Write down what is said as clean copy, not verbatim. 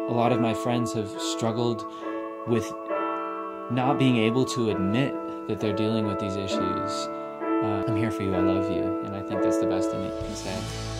A lot of my friends have struggled with not being able to admit that they're dealing with these issues. I'm here for you, I love you, and I think that's the best thing that you can say.